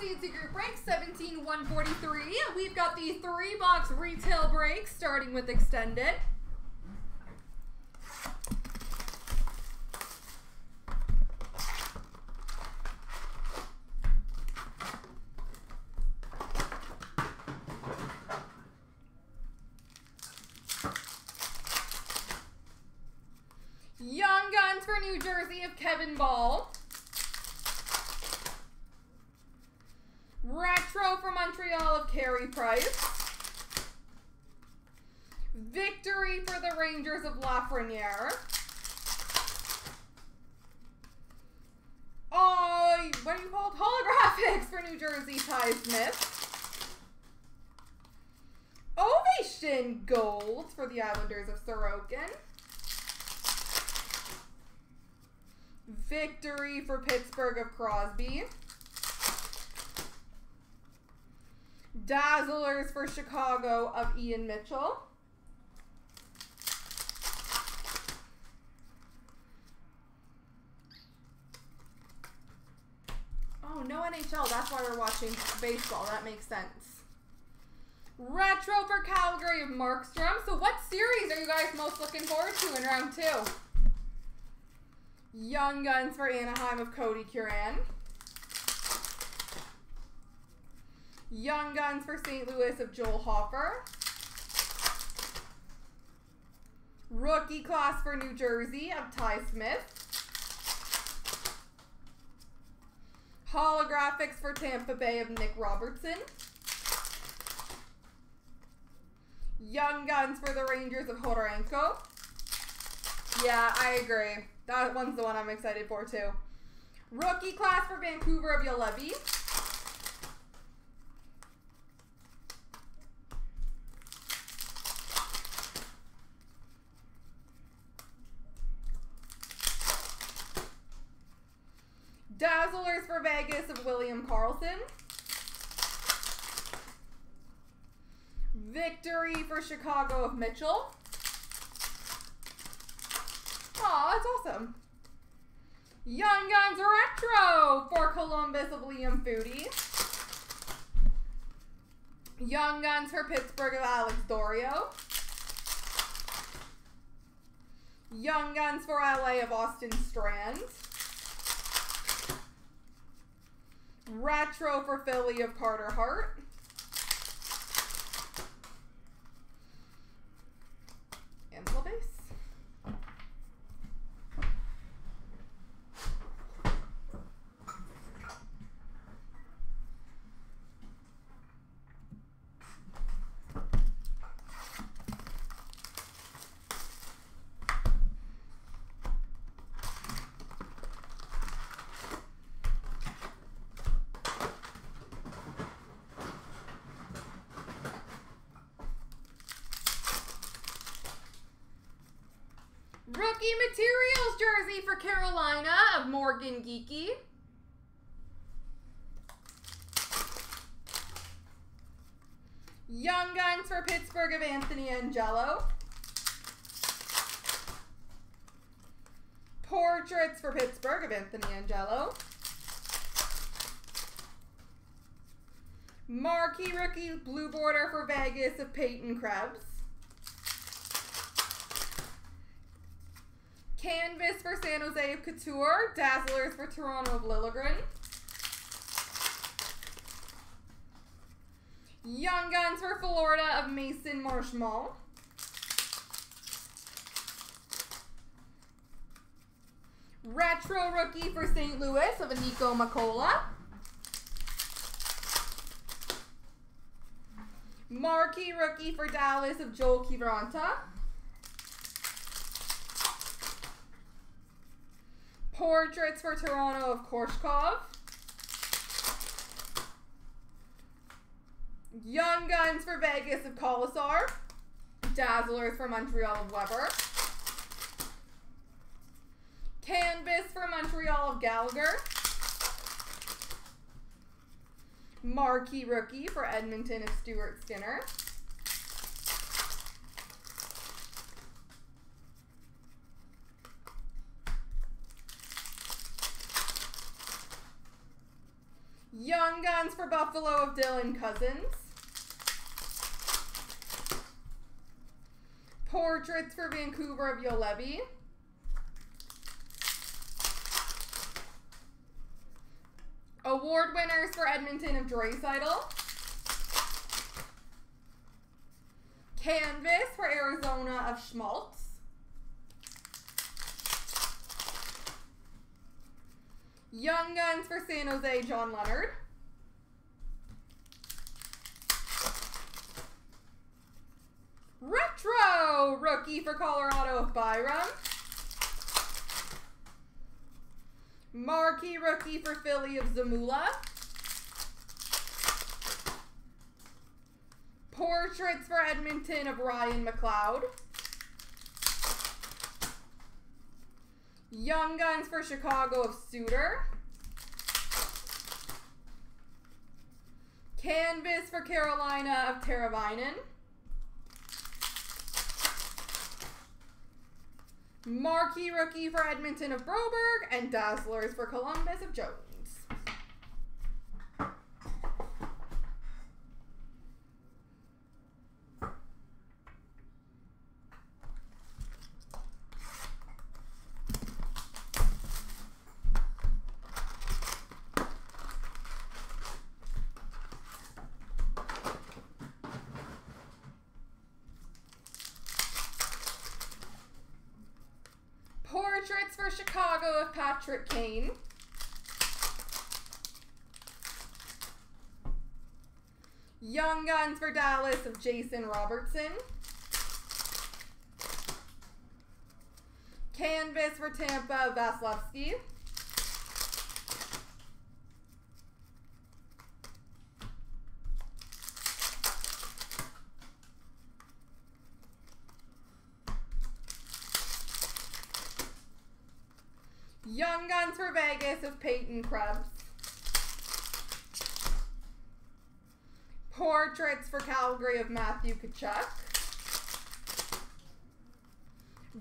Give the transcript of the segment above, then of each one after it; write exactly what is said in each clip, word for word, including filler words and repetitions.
C and C group break seventeen one forty-three. We've got the three box retail break starting with extended. Young Guns for New Jersey of Kevin Ball. Retro for Montreal of Carey Price. Victory for the Rangers of Lafreniere. Oh, what do you call it? Holographics for New Jersey, Ty Smith. Ovation Gold for the Islanders of Sorokin. Victory for Pittsburgh of Crosby. Dazzlers for Chicago of Ian Mitchell. Oh, no N H L. That's why we're watching baseball. That makes sense. Retro for Calgary of Markstrom. So what series are you guys most looking forward to in round two? Young Guns for Anaheim of Cody Curran. Young Guns for Saint Louis of Joel Hoffer. Rookie Class for New Jersey of Ty Smith. Holographics for Tampa Bay of Nick Robertson. Young Guns for the Rangers of Hodoranko. Yeah, I agree. That one's the one I'm excited for, too. Rookie Class for Vancouver of Yalevi. Dazzlers for Vegas of William Carlson. Victory for Chicago of Mitchell. Aw, that's awesome. Young Guns Retro for Columbus of Liam Foodie. Young Guns for Pittsburgh of Alex Dorio. Young Guns for L A of Austin Strand. Retro for Philly of Carter Hart. And full base. Rookie Materials jersey for Carolina of Morgan Geekie. Young Guns for Pittsburgh of Anthony Angello. Portraits for Pittsburgh of Anthony Angello. Marquee Rookie Blue Border for Vegas of Peyton Krebs. Canvas for San Jose of Couture. Dazzlers for Toronto of Lilligren. Young Guns for Florida of Mason Marshmallow. Retro Rookie for Saint Louis of Aniko Macola. Marquee Rookie for Dallas of Joel Kivranta. Portraits for Toronto of Korshkov. Young Guns for Vegas of Kolesar. Dazzlers for Montreal of Weber. Canvas for Montreal of Gallagher. Marquee Rookie for Edmonton of Stuart Skinner. Young Guns for Buffalo of Dylan Cousins. Portraits for Vancouver of Yalevi. Award winners for Edmonton of Draisaitl. Canvas for Arizona of Schmaltz. Young Guns for San Jose, John Leonard. Retro rookie for Colorado of Byram. Marquee rookie for Philly of Zamula. Portraits for Edmonton of Ryan McLeod. Young Guns for Chicago of Suter. Canvas for Carolina of Teravainen. Marquee rookie for Edmonton of Broberg. And Dazzlers for Columbus of Jones. Portraits for Chicago of Patrick Kane. Young Guns for Dallas of Jason Robertson. Canvas for Tampa of Vasilevsky. Young Guns for Vegas of Peyton Krebs. Portraits for Calgary of Matthew Tkachuk.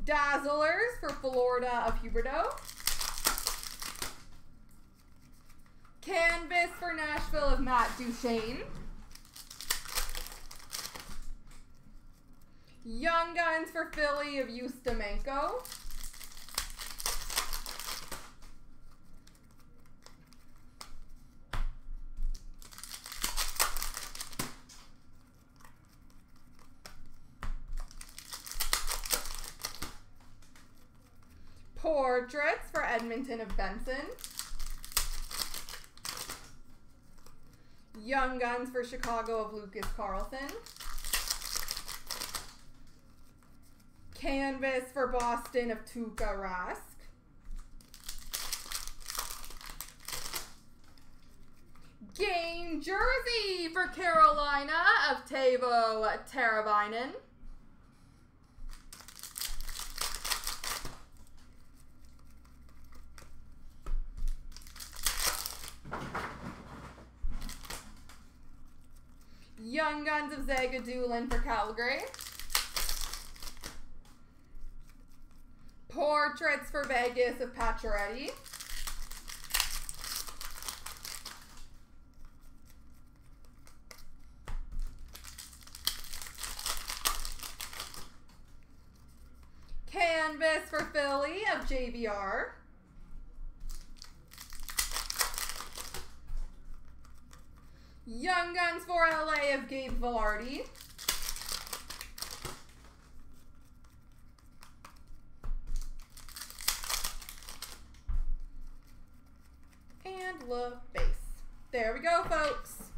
Dazzlers for Florida of Huberdeau. Canvas for Nashville of Matt Duchene. Young Guns for Philly of Ustimenko. Portraits for Edmonton of Benson. Young Guns for Chicago of Lucas Carlson. Canvas for Boston of Tuukka Rask. Game jersey for Carolina of Teuvo Teravainen. Young Guns of Zagadulin for Calgary. Portraits for Vegas of Pacioretty. Canvas for Philly of J V R. Young Guns for L A of Gabe Velarde. And LaBase. There we go, folks.